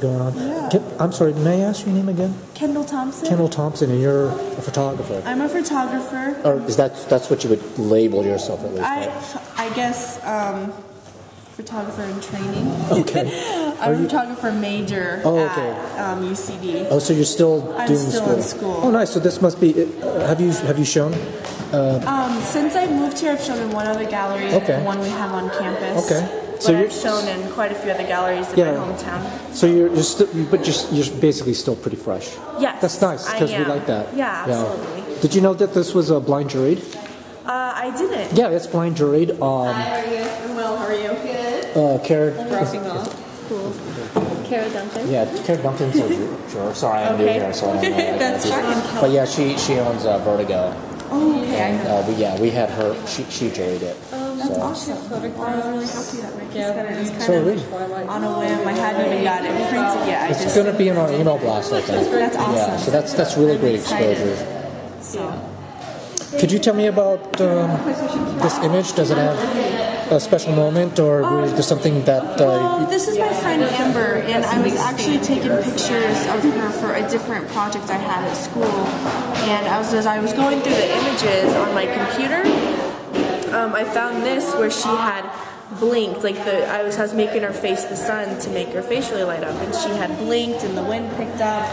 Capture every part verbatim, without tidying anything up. Going on. Yeah. Can, I'm sorry, may I ask your name again? Kendall Thompson. Kendall Thompson, and you're a photographer. I'm a photographer. Or is that that's what you would label yourself at least? I, right? I guess um, photographer in training. Okay. I'm Are a you... photographer major oh, okay. at um, U C D. Oh, so you're still I'm doing still school? I'm still in school. Oh, nice. So this must be. Uh, have you have you shown? Uh, um, since I moved here, I've shown in one other gallery, okay. and one we have on campus. Okay. But so you're I've shown in quite a few other galleries in yeah. my hometown. So you're, you're still, but you're, you're basically still pretty fresh. Yes, that's nice because we like that. Yeah, yeah, absolutely. Did you know that this was a blind juried? Uh, I didn't. Yeah, it's blind juried. Um, Hi, how are you? I'm well. How are you? Good. Uh, Kara. I'm dropping off. Cool. Kara Duncan. Yeah, Kara Duncan's a juror. Sorry, I'm okay. new here, so I don't know. That's fine. But yeah, she she owns uh, Vertigo. Oh, okay. And, uh, we, yeah, we had her. She she juried it. That's so awesome. I was really happy that Ricky's yeah. got it. It's kind so of really? on a whim. I hadn't even got it printed yet. It's going to be in our email blast, I think. That's awesome. Yeah, so that's, that's really I'm great excited. exposure. So. Could you tell me about um, this image? Does it have a special moment or um, is there something that... Uh, well, this is my friend Amber, and I was actually taking pictures of her for a different project I had at school. And I was, as I was going through the images on my computer, Um, I found this where she had blinked, like the I was, I was making her face the sun to make her face really light up, and she had blinked, and the wind picked up,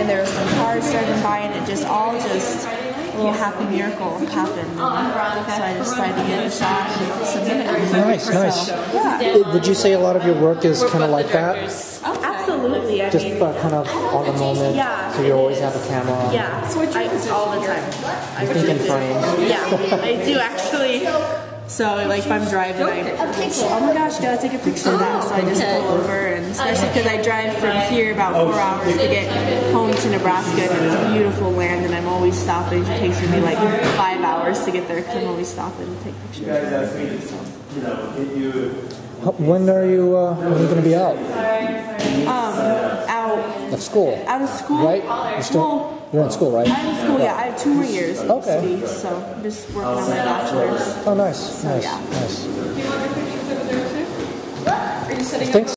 and there were some cars driving by, and it just all just a little happy miracle happened. And so I decided to get a shot and submit it. Nice, nice. Yeah. Would you say a lot of your work is kind of like that? Oh, absolutely. I just mean, uh, kind of on the moment. Yeah. So you always have a camera on. Yeah. So I, all the time. You think in frames? Yeah, I do actually. So, like, if I'm driving, I oh my gosh, gotta take a picture of that. So I just pull over, and especially because I drive from here about four hours to get home to Nebraska, and it's beautiful land, and I'm always stopping. It takes me like five hours to get there because I'm always stopping to take pictures. So. When are you? Uh, when are you gonna be out? Um, out of school. Out of school, right? You're still You're in school, right? I'm in school, yeah. I have two more years. Okay. City, so I'm just working on my bachelor's. Oh, nice. So, nice. Yeah. Nice. Do you want to picture for the Thursday? Are you setting up? Thanks.